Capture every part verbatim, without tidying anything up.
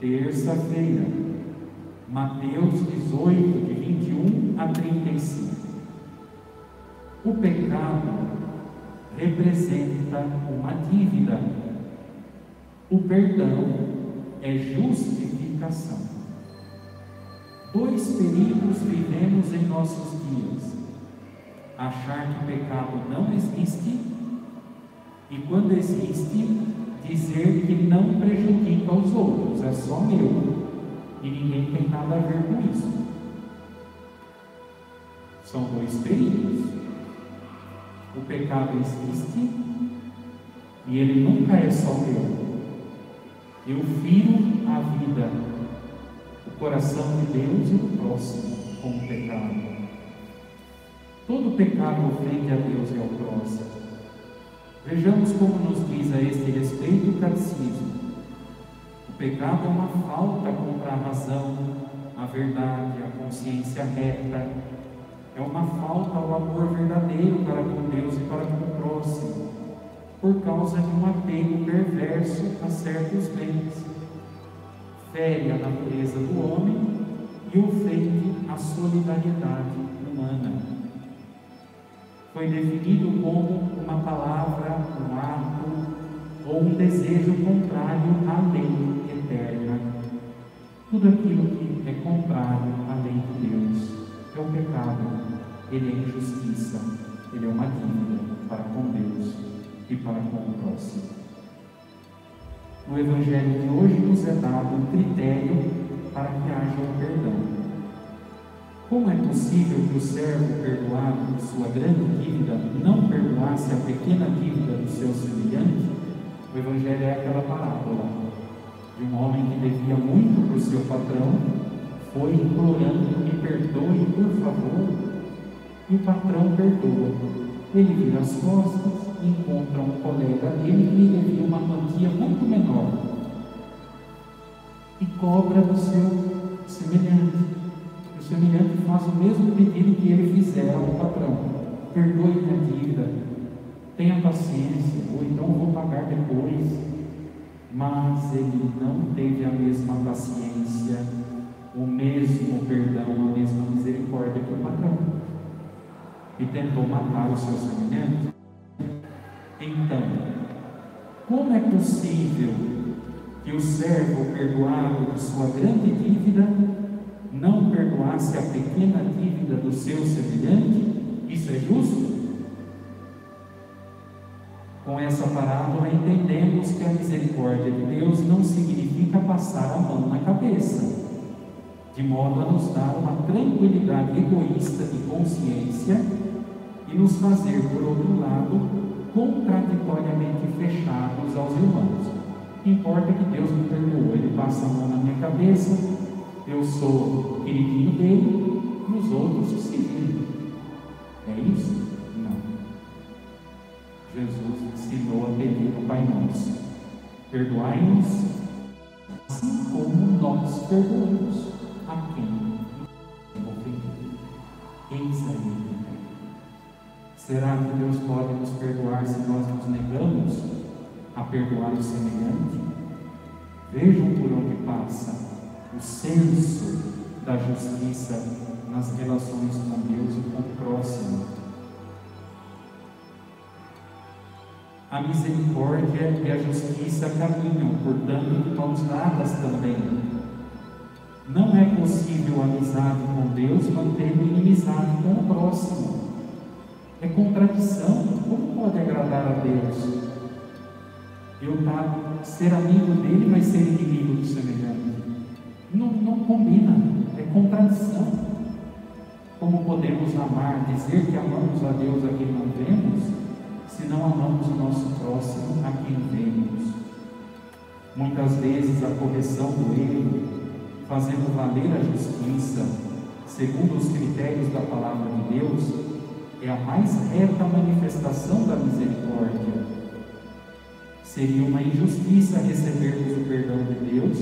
terça-feira, Mateus dezoito, de vinte e um a trinta e cinco. O pecado representa uma dívida. O perdão é justificação. Dois perigos vivemos em nossos dias: achar que o pecado não existe e, quando existe, dizer que não prejudica os outros, é só meu e ninguém tem nada a ver com isso. São dois perigos. O pecado existe e ele nunca é só meu. Eu firo a vida, o coração de Deus e o próximo com o pecado. Todo pecado ofende a Deus e ao próximo. Vejamos como nos diz a este respeito o Catecismo. O pecado é uma falta contra a razão, a verdade, a consciência reta. É uma falta ao amor verdadeiro para com Deus e para com o próximo, por causa de um apego perverso a certos bens. Fere a natureza do homem e ofende a solidariedade humana. Foi definido como uma palavra, um ato ou um desejo contrário à lei eterna. Tudo aquilo que é contrário à lei de Deus é o pecado. Ele é injustiça, ele é uma dívida para com Deus e para com o próximo. No Evangelho de hoje nos é dado um critério para que haja o perdão. Como é possível que o servo perdoado por sua grande dívida não perdoasse a pequena dívida do seu semelhante? O Evangelho é aquela parábola de um homem que devia muito para o seu patrão, foi implorando: me perdoe, por favor. E o patrão perdoa. Ele vira as costas e encontra um colega dele que lhe devia uma quantia muito menor e cobra do seu semelhante. O semelhante faz o mesmo pedido que ele fizera ao patrão: perdoe minha dívida, tenha paciência, ou então vou pagar depois. Mas ele não teve a mesma paciência, o mesmo perdão, a mesma misericórdia que o patrão, e tentou matar o seu semelhante. Então, como é possível que o servo perdoado por sua grande dívida não perdoasse a pequena dívida do seu semelhante? Isso é justo? Com essa parábola entendemos que a misericórdia de Deus não significa passar a mão na cabeça, de modo a nos dar uma tranquilidade egoísta de consciência e nos fazer, por outro lado, contraditoriamente fechados aos irmãos. Importa que Deus me perdoou, ele passa a mão na minha cabeça, eu sou queridinho dele e os outros se viram. É isso? Não. Jesus ensinou a pedir ao Pai Nosso: perdoai-nos assim como nós perdoamos a quem nos ofendeu. Eis aí o pecado. Será que Deus pode nos perdoar se nós nos negamos a perdoar o semelhante? Vejam por onde passa o senso da justiça nas relações com Deus e com o próximo. A misericórdia e a justiça caminham, portanto, mãos dadas também. Não é possível amizade com Deus mantendo inimizade com o próximo. É contradição. Como pode agradar a Deus? Eu tá, ser amigo dele, mas ser inimigo do semelhante. Não, não combina, é contradição. Como podemos amar, dizer que amamos a Deus a quem não vemos, se não amamos o nosso próximo a quem vemos? Muitas vezes a correção do erro, fazendo valer a justiça, segundo os critérios da palavra de Deus, é a mais reta manifestação da misericórdia. Seria uma injustiça recebermos o perdão de Deus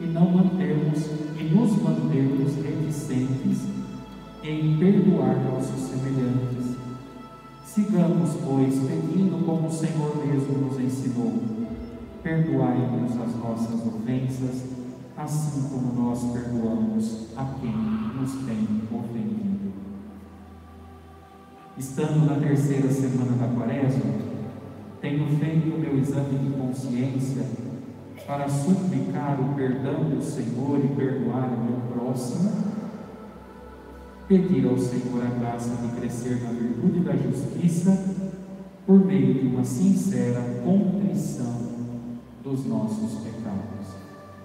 e não mantermos e nos mantermos reticentes em perdoar nossos semelhantes. Sigamos, pois, pedindo como o Senhor mesmo nos ensinou: perdoai-nos as nossas ofensas, assim como nós perdoamos a quem nos tem ofendido. Estando na terceira semana da Quaresma, tenho feito o meu exame de consciência para suplicar o perdão do Senhor e perdoar o meu próximo, pedir ao Senhor a graça de crescer na virtude da justiça por meio de uma sincera contrição dos nossos pecados.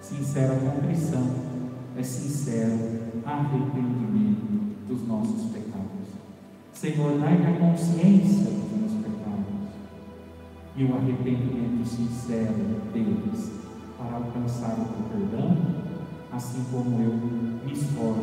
Sincera contrição é sincero arrependimento dos nossos pecados. Senhor, dai-me a consciência dos meus pecados e o arrependimento sincero deles para alcançar o teu perdão, assim como eu me esforço